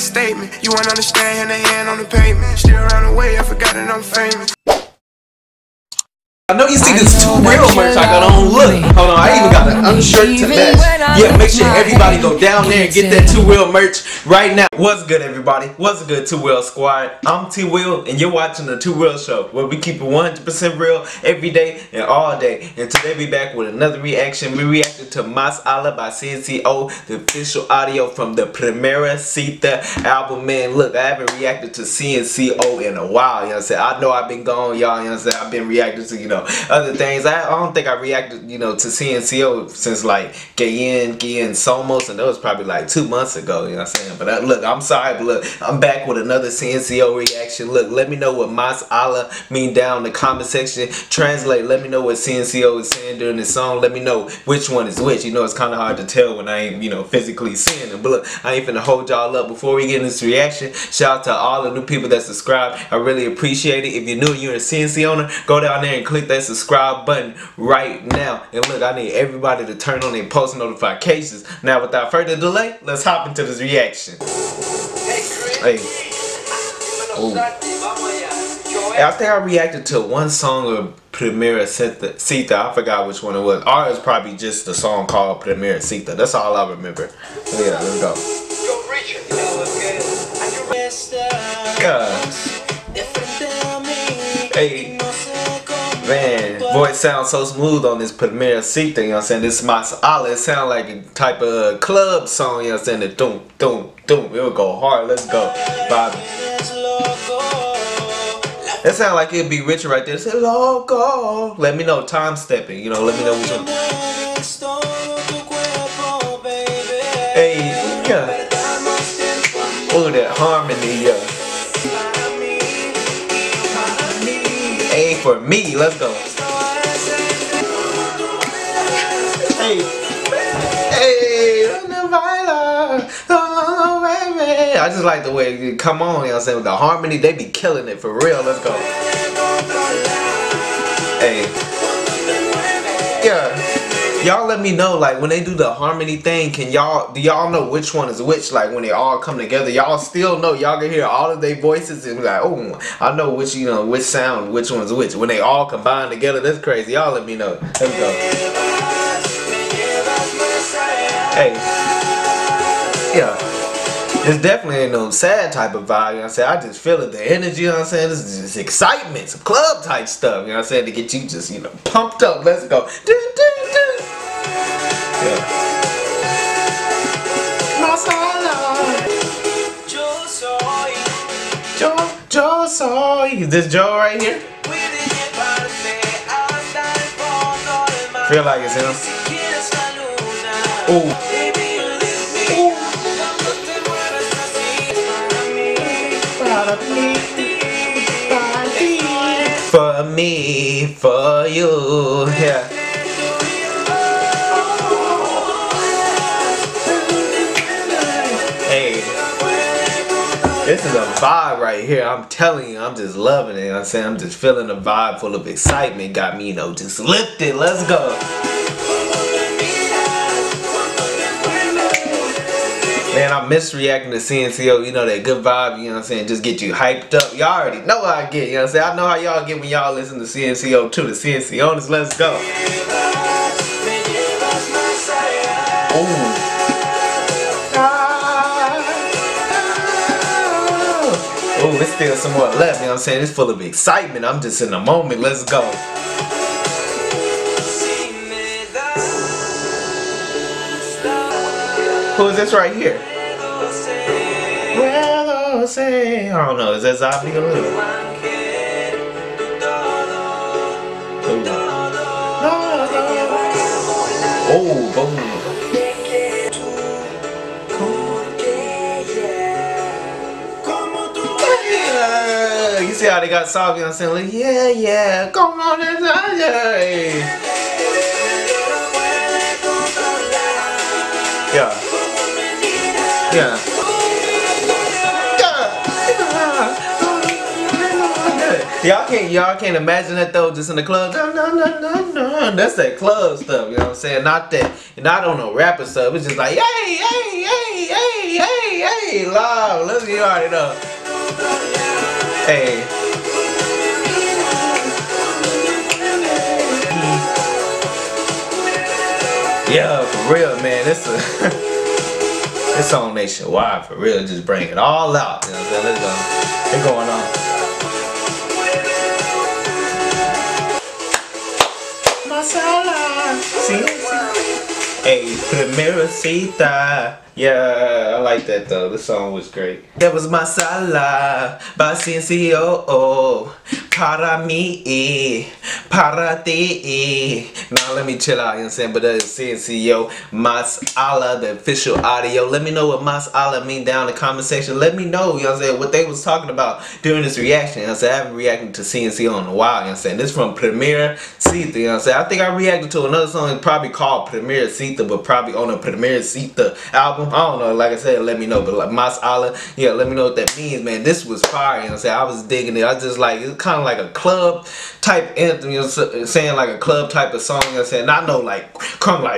a statement. You won't understand, hand in hand on the pavement. Still around the way, I forgot that I'm famous. I know you see this Two Wheel merch I got on. Look, hold on, I even got an unshirt to match. Yeah, make sure everybody go down there and get that Two Wheel merch right now. What's good, everybody? What's good, Two Wheel Squad? I'm Two Wheel, and you're watching the Two Wheel Show, where we keep it 100% real every day and all day. And today we back with another reaction. We reacted to Más Allá by CNCO, the official audio from the Primera Cita album. Man, look, I haven't reacted to CNCO in a while. You know what I'm saying? I know I've been gone, y'all. You know what I'm saying? I've been reacting to, you know, other things. I don't think I reacted, you know, to CNCO since like Gayen Somos, and that was probably like 2 months ago, you know what I'm saying? But look, I'm sorry, but look, I'm back with another CNCO reaction. Look, let me know what Más Allá mean down in the comment section. Translate, let me know what CNCO is saying during this song. Let me know which one is which. You know, it's kind of hard to tell when I ain't, you know, physically seeing them. But look, I ain't finna hold y'all up. Before we get in this reaction, shout out to all the new people that subscribe. I really appreciate it. If you're new and you're a CNC owner, go down there and click that subscribe button right now. And look, I need everybody to turn on their post notifications. Now, without further delay, let's hop into this reaction. Hey. Ooh. I think I reacted to one song of Primera Cita. I forgot which one it was. Ours is probably just the song called Primera Cita. That's all I remember. Yeah, let's go. God. Hey. Man, voice sounds so smooth on this Primera Cita, you know what I'm saying? This Más Allá, it sound like a type of club song, you know what I'm saying? The doom, doom, doom, it'll go hard, let's go. Bobby. That sound like it'd be richer right there. Say, loco. Let me know, time stepping, you know, let me know which one. Hey, yeah. Oh, that harmony, yeah. For me, let's go. Hey, hey, I just like the way it come on, you know what I'm saying? With the harmony, they be killing it for real. Let's go. Hey, yeah, y'all let me know, like, when they do the harmony thing, can y'all, do y'all know which one is which? Like, when they all come together, y'all still know, y'all can hear all of their voices and be like, oh, I know which, you know, which sound, which one's which. When they all combine together, that's crazy. Y'all let me know. Let's go. Hey. Yeah. It's definitely ain't no sad type of vibe, you know what I'm saying? I just feel it, the energy, you know what I'm saying? This is just excitement, some club type stuff, you know what I'm saying? To get you just, you know, pumped up. Let's go. Yeah. Yo soy. Is this Joe right here? Feel like it's him. Ooh. For me, for you, yeah. Hey, this is a vibe right here. I'm telling you, I'm just loving it. You know what I'm saying, I'm just feeling a vibe full of excitement. Got me, you know, just lifted. Let's go. Man, I miss reacting to CNCO, you know, that good vibe, you know what I'm saying, just get you hyped up. Y'all already know how I get, you know what I'm saying? I know how y'all get when y'all listen to CNCO too. The CNCO owners, let's go. Ooh. Ooh, it's still some more left, you know what I'm saying? It's full of excitement. I'm just in the moment, let's go. Who is this right here? Well, say, I don't know, is that Zombie or Lou? Oh, boom. You see how they got soft, you know what I'm saying? Like, yeah, yeah, come on, yeah. Yeah. Yeah. Y'all can't imagine that though, just in the club. That's that club stuff, you know what I'm saying? Not that, not on no rapper stuff. It's just like, hey, hey, hey, hey, hey, hey, live. Let's get it up. Hey. Yeah, for real, man. It's a this song nationwide, for real. Just bring it all out. You know what I'm saying? Let's go. It's going on. Hey, Primera Cita. Yeah, I like that though. The song was great. That was Más Allá by CNCO. Para mi, para ti. Now let me chill out, you know what I'm saying? But that is CNCO, Más Allá, the official audio. Let me know what Más Allá mean down in the comment section. Let me know, you know what I'm saying, what they was talking about during this reaction. You know what I'm saying? I haven't reacted to CNCO in a while, you know what I'm saying? This from Primera Cita, you know what I'm saying? I think I reacted to another song probably called Primera Cita, but probably on a Primera Cita album. I don't know, like I said, let me know. But like Más Allá, yeah, let me know what that means, man. This was fire, you know what I'm saying? I was digging it. I just like, it's kind of like a club type anthem, you know what I'm saying? Like a club type of song, you know what I'm saying? I know, like, come like,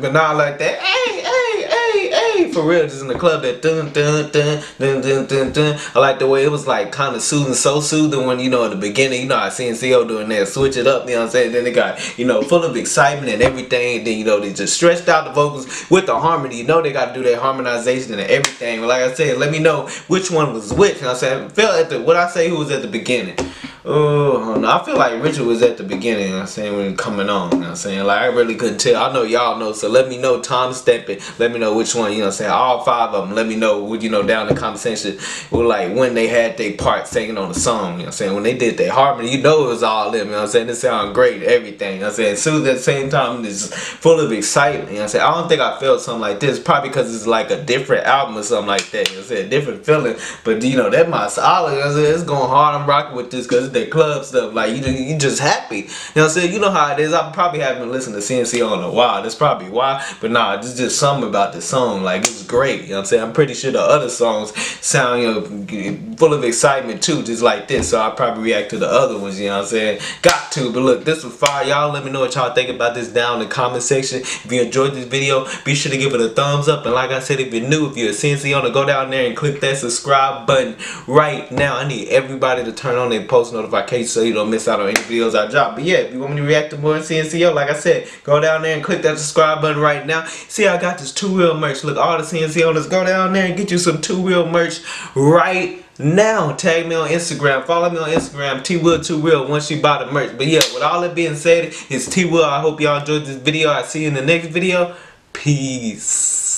but not like that. Hey, hey, hey, hey, for real, just in the club, that dun, dun, dun, dun, dun, dun, dun. I like the way it was like kind of soothing, so soothing when, you know, at the beginning, you know, I seen CNCO doing that, switch it up, you know what I'm saying? Then they got, you know, full of excitement and everything. Then, you know, they just stretched out the vocals with the harmony. You know, they got to do their harmonization and everything. But like I said, let me know which one was which. You know what I'm saying? I feel at the, what I say, who was at the beginning? Oh, I feel like Richard was at the beginning, you know what I'm saying, when coming on, you know what I'm saying? Like, I really couldn't tell. I know y'all know, so let me know, time step it. Let me know which one, you know what I'm saying? All five of them, let me know, you know, down in the comment section, like, when they had their part singing on the song, you know what I'm saying? When they did their harmony, you know it was all them, you know what I'm saying? It sounded great, everything, you know what I'm saying? Soothing at the same time, it's just full of excitement, you know what I'm saying? I don't think I felt something like this, probably because it's like a different album or something like that, you know what I'm saying? Different feeling, but, you know, that Más Allá, you know what I'm saying? It's going hard, I'm rocking with this, because that club stuff, like you just happy, you know what I'm saying? You know how it is. I probably haven't listened to CNCO in a while, that's probably why. But nah, there's just something about this song, like it's great, you know what I'm saying? I'm pretty sure the other songs sound, you know, full of excitement too, just like this, so I probably react to the other ones, you know what I'm saying? Got to. But look, this was fire. Y'all let me know what y'all think about this down in the comment section. If you enjoyed this video, be sure to give it a thumbs up, and like I said, if you're new, if you're a CNCO, go down there and click that subscribe button right now. I need everybody to turn on their post notifications so you don't miss out on any videos I drop. But yeah, if you want me to react to more CNCO, like I said, go down there and click that subscribe button right now. See, I got this Two Wheel merch. Look, all the CNCO'ers, go down there and get you some Two Wheel merch right now. Tag me on Instagram, follow me on Instagram, Two Wheel once you buy the merch. But yeah, with all that being said, it's Two Wheel. I hope y'all enjoyed this video. I'll see you in the next video. Peace.